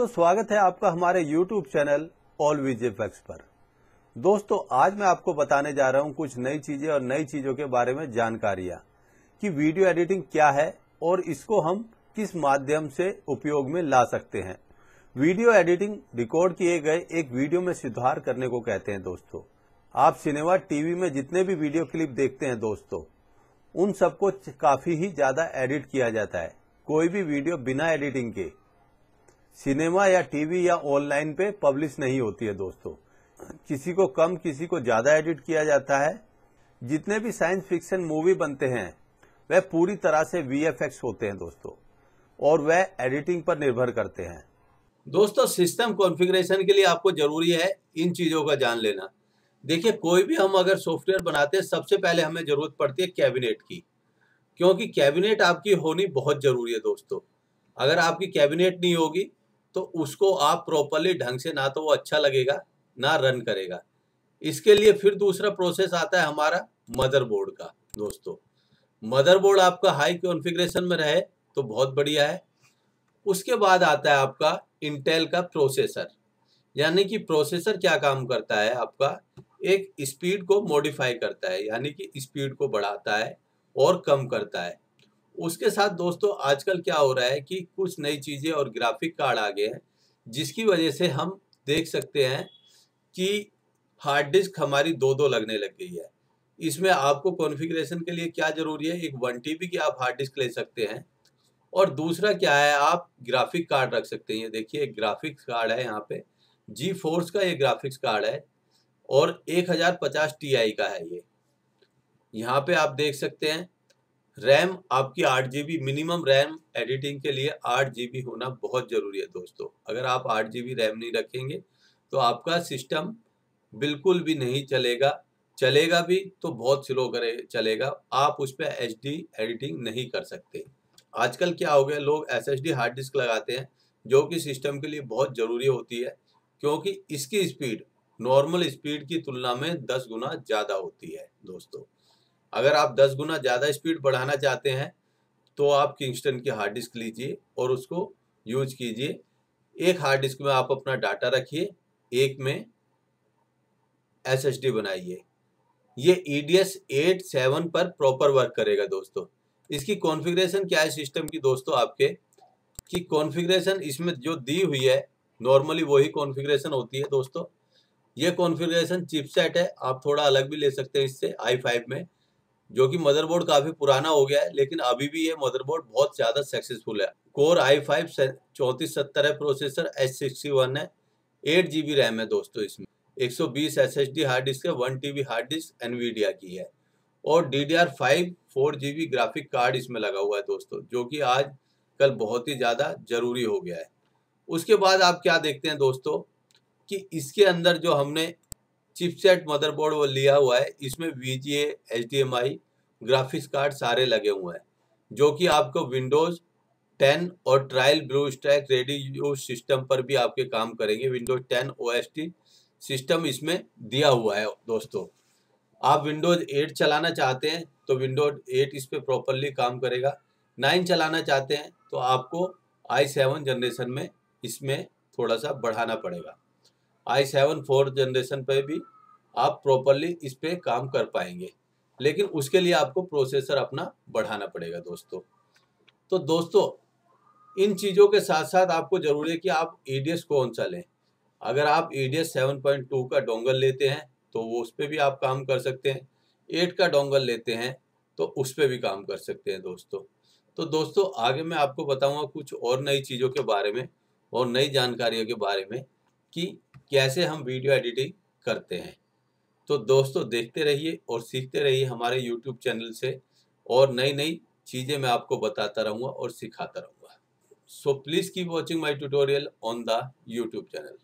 दोस्तों, स्वागत है आपका हमारे YouTube चैनल All VGFX पर। दोस्तों, आज मैं आपको बताने जा रहा हूं कुछ नई चीजें और नई चीजों के बारे में जानकारियां कि वीडियो एडिटिंग क्या है और इसको हम किस माध्यम से उपयोग में ला सकते हैं। वीडियो एडिटिंग रिकॉर्ड किए गए एक वीडियो में सुधार करने को कहते हैं। दोस्तों, आप सिनेमा टीवी में जितने भी वीडियो क्लिप देखते हैं दोस्तों, उन सबको काफी ही ज्यादा एडिट किया जाता है। कोई भी वीडियो बिना एडिटिंग के सिनेमा या टीवी या ऑनलाइन पे पब्लिश नहीं होती है दोस्तों। किसी को कम किसी को ज्यादा एडिट किया जाता है। जितने भी साइंस फिक्शन मूवी बनते हैं वह पूरी तरह से वीएफएक्स होते हैं दोस्तों, और वह एडिटिंग पर निर्भर करते हैं। दोस्तों, सिस्टम कॉन्फ़िगरेशन के लिए आपको जरूरी है इन चीजों का जान लेना। देखिए, कोई भी हम अगर सॉफ्टवेयर बनाते हैं सबसे पहले हमें जरूरत पड़ती है कैबिनेट की, क्योंकि कैबिनेट आपकी होनी बहुत जरूरी है दोस्तों। अगर आपकी कैबिनेट नहीं होगी तो उसको आप प्रॉपरली ढंग से ना तो वो अच्छा लगेगा ना रन करेगा। इसके लिए फिर दूसरा प्रोसेस आता है हमारा मदरबोर्ड का। दोस्तों, मदरबोर्ड आपका हाई कॉन्फ़िगरेशन में रहे तो बहुत बढ़िया है। उसके बाद आता है आपका इंटेल का प्रोसेसर, यानी कि प्रोसेसर क्या काम करता है, आपका एक स्पीड को मॉडिफाई करता है, यानी कि स्पीड को बढ़ाता है और कम करता है। उसके साथ दोस्तों, आजकल क्या हो रहा है कि कुछ नई चीज़ें और ग्राफिक कार्ड आ गए हैं, जिसकी वजह से हम देख सकते हैं कि हार्ड डिस्क हमारी दो लगने लग गई है। इसमें आपको कॉन्फ़िगरेशन के लिए क्या ज़रूरी है, एक 1 TB की आप हार्ड डिस्क ले सकते हैं, और दूसरा क्या है, आप ग्राफिक कार्ड रख सकते हैं। देखिए, एक ग्राफिक्स कार्ड है, यहाँ पे G4 का ये ग्राफिक्स कार्ड है और 1050 Ti का है ये। यहाँ पे आप देख सकते हैं रैम आपकी 8 GB, मिनिमम रैम एडिटिंग के लिए 8 GB होना बहुत ज़रूरी है दोस्तों। अगर आप 8 GB रैम नहीं रखेंगे तो आपका सिस्टम बिल्कुल भी नहीं चलेगा, चलेगा भी तो बहुत स्लो चलेगा। आप उस पर HD एडिटिंग नहीं कर सकते। आजकल क्या हो गया, लोग SSD हार्ड डिस्क लगाते हैं, जो कि सिस्टम के लिए बहुत ज़रूरी होती है, क्योंकि इसकी स्पीड नॉर्मल स्पीड की तुलना में 10 गुना ज़्यादा होती है दोस्तों। अगर आप 10 गुना ज़्यादा स्पीड बढ़ाना चाहते हैं तो आप किंगस्टन की हार्ड डिस्क लीजिए और उसको यूज कीजिए। एक हार्ड डिस्क में आप अपना डाटा रखिए, एक में SSD बनाइए। ये Edius 8/7 पर प्रॉपर वर्क करेगा दोस्तों। इसकी कॉन्फ़िगरेशन क्या है सिस्टम की दोस्तों, आपके कि कॉन्फ़िगरेशन इसमें जो दी हुई है नॉर्मली वही कॉन्फ़िगरेशन होती है दोस्तों। ये कॉन्फ़िगरेशन चिपसेट है, आप थोड़ा अलग भी ले सकते हैं इससे i5 में, जो कि मदरबोर्ड काफ़ी पुराना हो गया है, लेकिन अभी भी ये मदरबोर्ड बहुत ज़्यादा सक्सेसफुल है। कोर i5 3470 है प्रोसेसर, H61 है, 8 GB रैम है दोस्तों। इसमें 120 SSD हार्ड डिस्क है, 1 TB हार्ड डिस्क Nvidia की है, और DDR5 4 GB ग्राफिक कार्ड इसमें लगा हुआ है दोस्तों, जो कि आज कल बहुत ही ज़्यादा ज़रूरी हो गया है। उसके बाद आप क्या देखते हैं दोस्तों कि इसके अंदर जो हमने चिपसेट मदरबोर्ड वो लिया हुआ है, इसमें VGA, HDMI, ग्राफिक्स कार्ड सारे लगे हुए हैं, जो कि आपको विंडोज़ 10 और trial BlueStack ready use system पर भी आपके काम करेंगे। विंडोज़ 10 OST सिस्टम इसमें दिया हुआ है दोस्तों। आप विंडोज़ 8 चलाना चाहते हैं तो विंडोज़ 8 इस पर प्रॉपरली काम करेगा। 9 चलाना चाहते हैं तो आपको i7 जनरेशन में इसमें थोड़ा सा बढ़ाना पड़ेगा। i7 4 जनरेशन पे भी आप प्रॉपरली इस पे काम कर पाएंगे, लेकिन उसके लिए आपको प्रोसेसर अपना बढ़ाना पड़ेगा दोस्तों। तो दोस्तों, इन चीज़ों के साथ साथ आपको ज़रूरी है कि आप Edius कौन सा लें। अगर आप Edius 7.2 का डोंगल लेते हैं तो वो उस पर भी आप काम कर सकते हैं, 8 का डोंगल लेते हैं तो उस पर भी काम कर सकते हैं दोस्तों। तो दोस्तों, आगे मैं आपको बताऊँगा कुछ और नई चीज़ों के बारे में और नई जानकारियों के बारे में कि कैसे हम वीडियो एडिटिंग करते हैं। तो दोस्तों, देखते रहिए और सीखते रहिए हमारे YouTube चैनल से, और नई नई चीज़ें मैं आपको बताता रहूँगा और सिखाता रहूँगा। So please keep watching my tutorial on the YouTube channel.